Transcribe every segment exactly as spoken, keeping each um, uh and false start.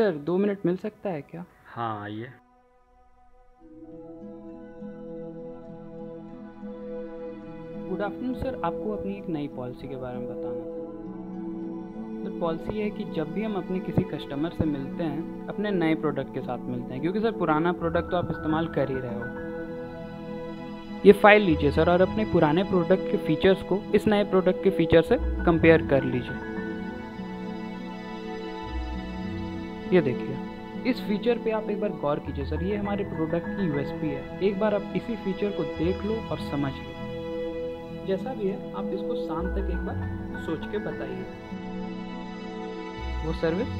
Sir दो minute मिल सकता है क्या? हाँ आइए। गुड आफ्टरनून सर, आपको अपनी एक नई पॉलिसी के बारे में बताना था। सर पॉलिसी है कि जब भी हम अपने किसी कस्टमर से मिलते हैं अपने नए प्रोडक्ट के साथ मिलते हैं, क्योंकि सर पुराना प्रोडक्ट तो आप इस्तेमाल कर ही रहे हो। ये फाइल लीजिए सर और अपने पुराने प्रोडक्ट के फीचर्स को इस नए प्रोडक्ट के फीचर से कंपेयर कर लीजिए। ये देखिए, इस फीचर पे आप एक बार गौर कीजिए सर, ये हमारे प्रोडक्ट की यूएसपी है। एक बार आप इसी फीचर को देख लो और समझ लो। जैसा भी है आप इसको शाम तक एक बार सोच के बताइए, वो सर्विस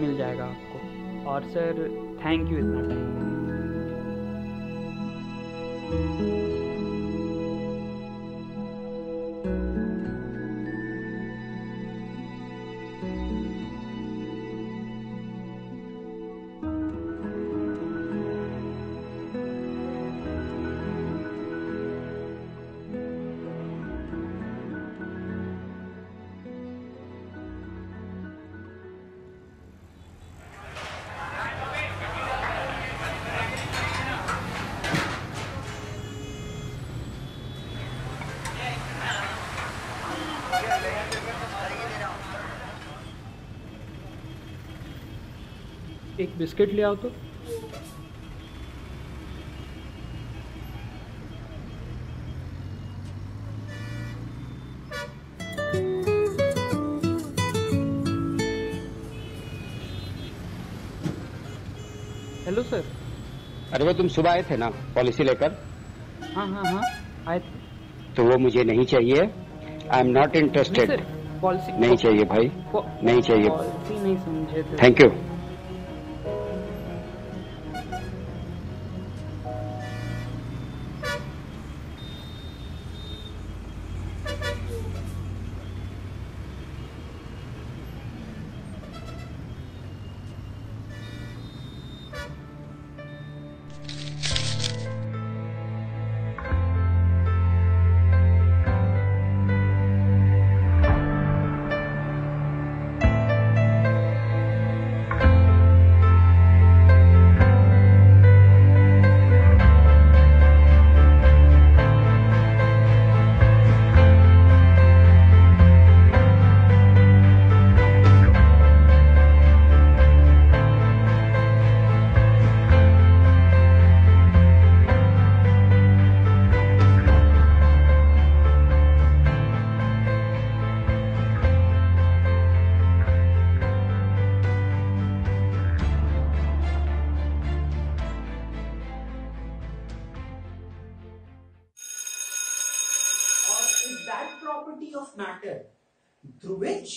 मिल जाएगा आपको। और सर थैंक यू इतना टाइम देने के लिए। एक बिस्किट ले आओ तो। Hello sir. अरे वो तुम सुबह आए थे ना पॉलिसी लेकर? हाँ हाँ हाँ आए थे। तो वो मुझे नहीं चाहिए, I am not interested. Policy नहीं चाहिए भाई, नहीं चाहिए। पॉलिसी नहीं समझे थे। Thank you. Of matter through which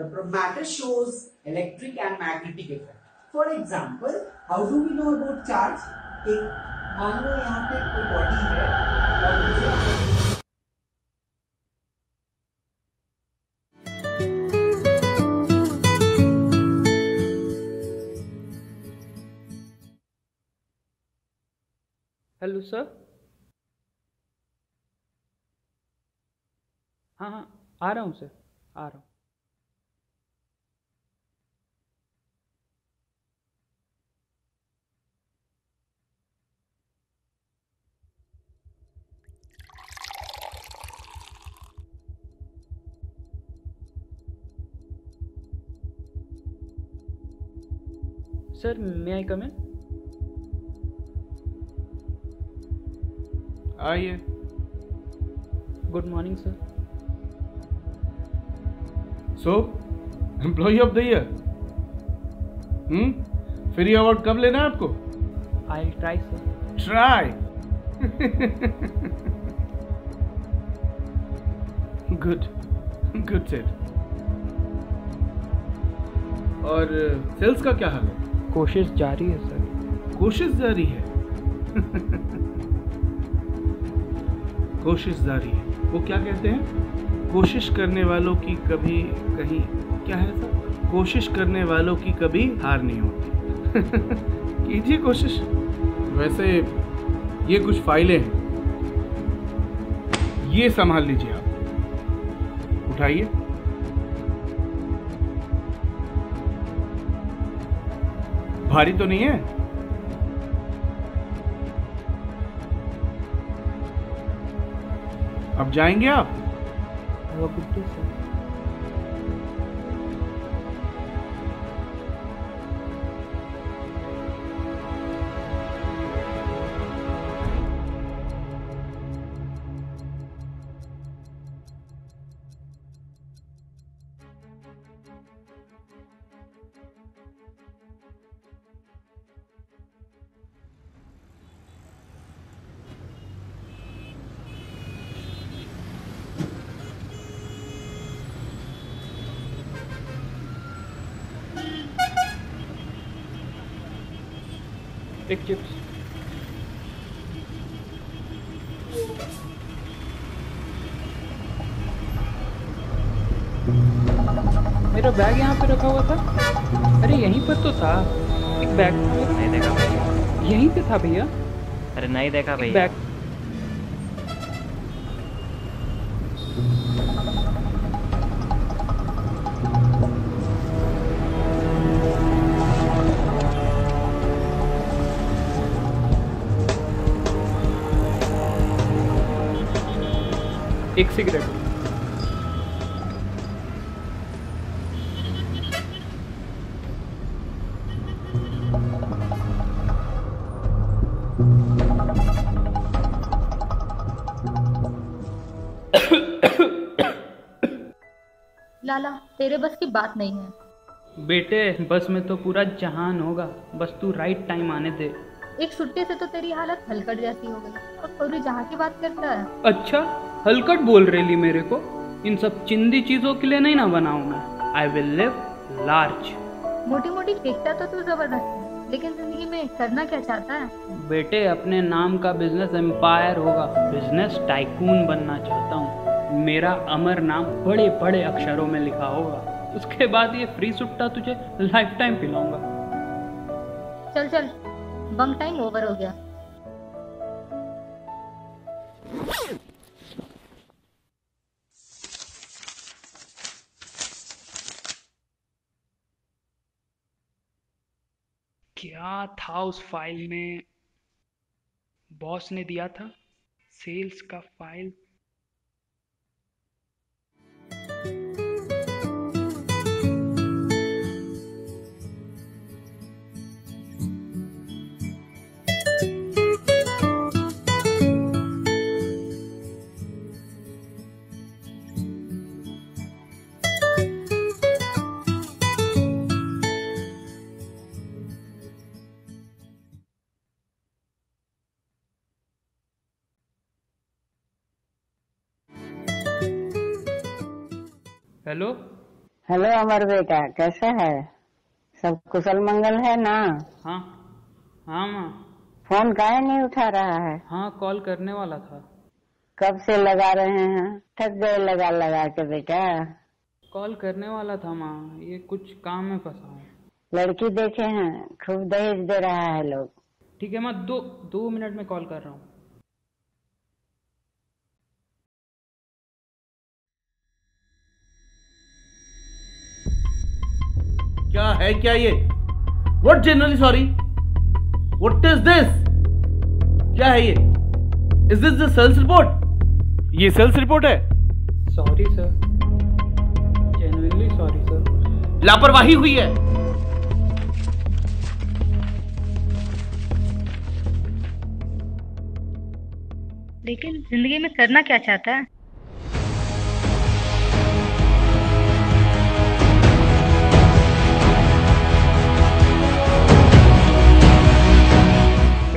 the matter shows electric and magnetic effect. For example, how do we know about charge? एक मान लो यहाँ पे कोई बॉडी है और मुझे हेलो सर। हाँ हाँ आ रहा हूँ सर, आ रहा हूँ। Sir may I come in? आइए। Good morning sir. So, Employee of the Year। हम्म, फिर ये अवार्ड कब लेना है आपको? I'll try sir। Try। Good, good said। और सेल्स का क्या हाल है? कोशिश जारी है सर। कोशिश जारी है। कोशिश जारी है। वो क्या कहते हैं? कोशिश करने वालों की कभी कहीं क्या है सर? कोशिश करने वालों की कभी हार नहीं होती। कीजिए कोशिश। वैसे ये कुछ फाइलें हैं, ये संभाल लीजिए आप, उठाइए। भारी तो नहीं है? अब जाएंगे आप? एक चिप्स मेरा बैग यहाँ पे रखा हुआ था। अरे यहीं पर तो था एक बैग। नहीं देखा भैया, यहीं पे था भैया। अरे नहीं देखा भैया। एक सिगरेट। लाला तेरे बस की बात नहीं है बेटे। बस में तो पूरा जहान होगा, बस तू राइट टाइम आने दे। एक सुट्टे से तो तेरी हालत हलकट जैसी हो गई। अब पूरे जहां की बात करता है। अच्छा हलकट बोल रही मेरे को? इन सब चिंदी चीजों के लिए नहीं ना बनाऊं मैं। I will live large. मोटी मोटी देखता तो तू जबरदस्त है, लेकिन जिंदगी में करना क्या चाहता है बेटे? अपने नाम का बिजनेस एम्पायर होगा, बिजनेस टाइकून बनना चाहता हूँ। मेरा अमर नाम बड़े बड़े अक्षरों में लिखा होगा। उसके बाद ये फ्री सुट्टा तुझे लाइफ टाइम पिलाऊंगा। चल चल, बंक टाइम ओवर हो गया। क्या था उस फाइल में? बॉस ने दिया था सेल्स का फाइल। हेलो हेलो अमर बेटा, कैसा है? सब कुशल मंगल है ना? हाँ हाँ माँ। फोन काहे नहीं उठा रहा है? हाँ कॉल करने वाला था। कब से लगा रहे हैं, थक गए लगा लगा के बेटा। कॉल करने वाला था माँ, ये कुछ काम में फंसा हूँ। लड़की देखे हैं, खूब दहेज दे रहा है लोग। ठीक है माँ, दो दो मिनट में कॉल कर रहा हूँ। क्या है क्या ये? What generally sorry? What is this? क्या है ये? Is this the sales report? ये sales report है? Sorry sir. Genuinely sorry sir. लापरवाही हुई है। लेकिन जिंदगी में करना क्या चाहता है?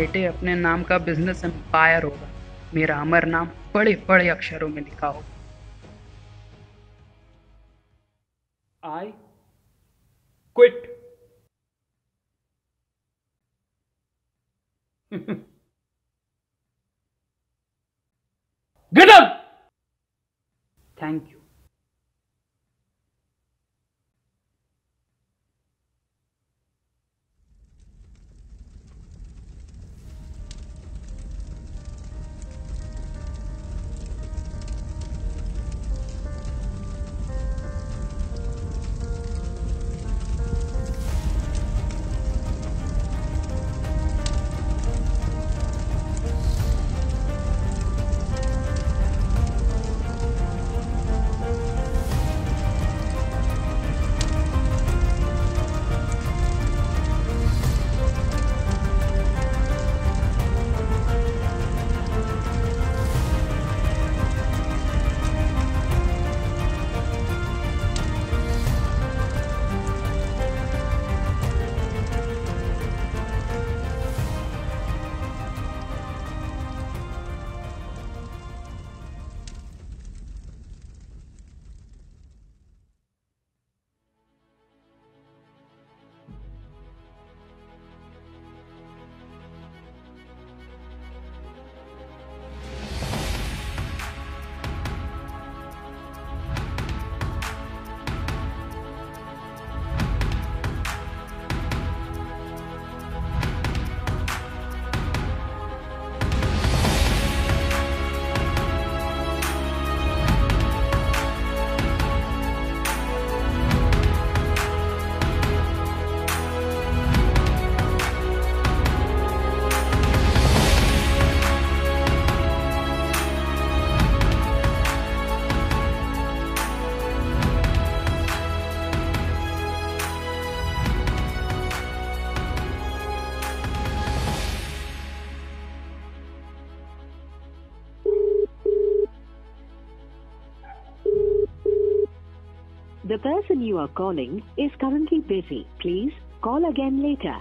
बेटे अपने नाम का बिजनेस एम्पायर होगा, मेरा अमर नाम बड़े बड़े अक्षरों में लिखा होगा। I quit. Get up. Thank you. The person you are calling is currently busy. Please call again later.